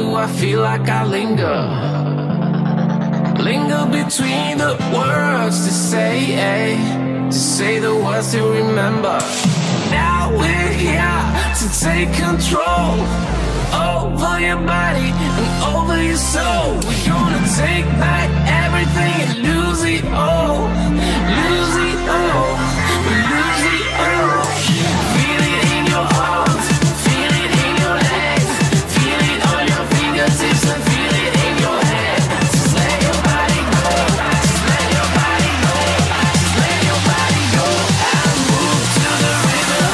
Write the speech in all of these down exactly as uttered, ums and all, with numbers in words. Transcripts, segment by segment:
do I feel like I linger? Linger between the words to say, eh, to say the words to remember. Now we're here to take control over your body and over your soul. We're gonna take back everything and lose it all. Lose it all. Lose it all. Feel it in your arms, feel it in your legs, feel it on your fingertips and feel it in your head. Just let your body go, just let your body go, just let your body go and move to the rhythm.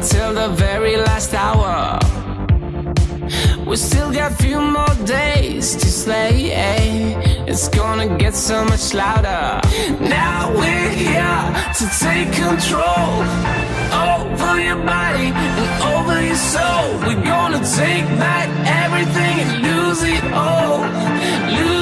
Until the very last hour, we still got a few more days to slay, eh? It's gonna get so much louder. Now we're here to take control over your body and over your soul. We're gonna take back everything and lose it all. Lose